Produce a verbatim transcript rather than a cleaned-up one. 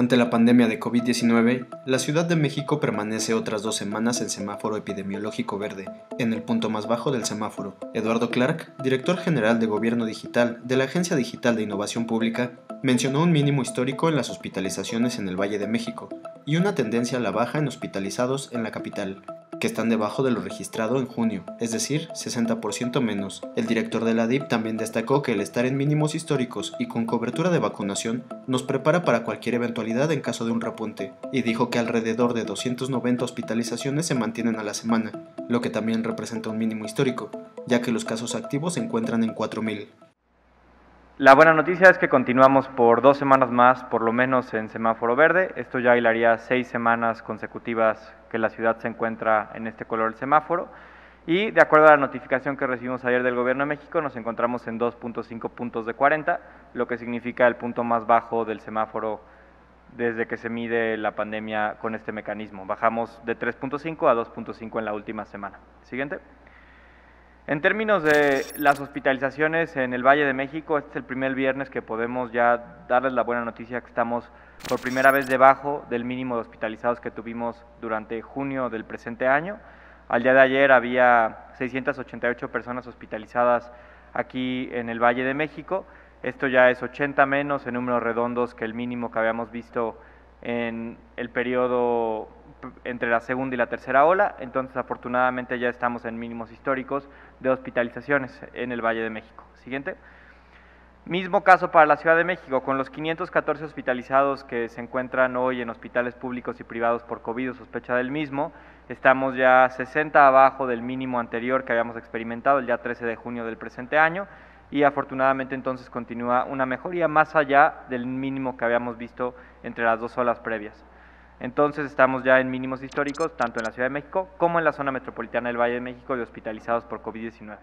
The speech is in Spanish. Ante la pandemia de COVID diecinueve, la Ciudad de México permanece otras dos semanas en semáforo epidemiológico verde, en el punto más bajo del semáforo. Eduardo Clark, director general de Gobierno Digital de la Agencia Digital de Innovación Pública, mencionó un mínimo histórico en las hospitalizaciones en el Valle de México y una tendencia a la baja en hospitalizados en la capital, que están debajo de lo registrado en junio, es decir, sesenta por ciento menos. El director de la D I P también destacó que el estar en mínimos históricos y con cobertura de vacunación nos prepara para cualquier eventualidad en caso de un repunte, y dijo que alrededor de doscientas noventa hospitalizaciones se mantienen a la semana, lo que también representa un mínimo histórico, ya que los casos activos se encuentran en cuatro mil. La buena noticia es que continuamos por dos semanas más, por lo menos en semáforo verde. Esto ya hilaría seis semanas consecutivas que la ciudad se encuentra en este color del semáforo. Y de acuerdo a la notificación que recibimos ayer del Gobierno de México, nos encontramos en dos punto cinco puntos de cuarenta, lo que significa el punto más bajo del semáforo desde que se mide la pandemia con este mecanismo. Bajamos de tres punto cinco a dos punto cinco en la última semana. Siguiente. En términos de las hospitalizaciones en el Valle de México, este es el primer viernes que podemos ya darles la buena noticia que estamos por primera vez debajo del mínimo de hospitalizados que tuvimos durante junio del presente año. Al día de ayer había seiscientas ochenta y ocho personas hospitalizadas aquí en el Valle de México. Esto ya es ochenta menos en números redondos que el mínimo que habíamos visto en el periodo entre la segunda y la tercera ola. Entonces, afortunadamente, ya estamos en mínimos históricos de hospitalizaciones en el Valle de México. Siguiente. Mismo caso para la Ciudad de México, con los quinientos catorce hospitalizados que se encuentran hoy en hospitales públicos y privados por COVID o sospecha del mismo, estamos ya sesenta abajo del mínimo anterior que habíamos experimentado el día trece de junio del presente año, y afortunadamente entonces continúa una mejoría más allá del mínimo que habíamos visto entre las dos olas previas. Entonces, estamos ya en mínimos históricos, tanto en la Ciudad de México como en la zona metropolitana del Valle de México de hospitalizados por COVID diecinueve.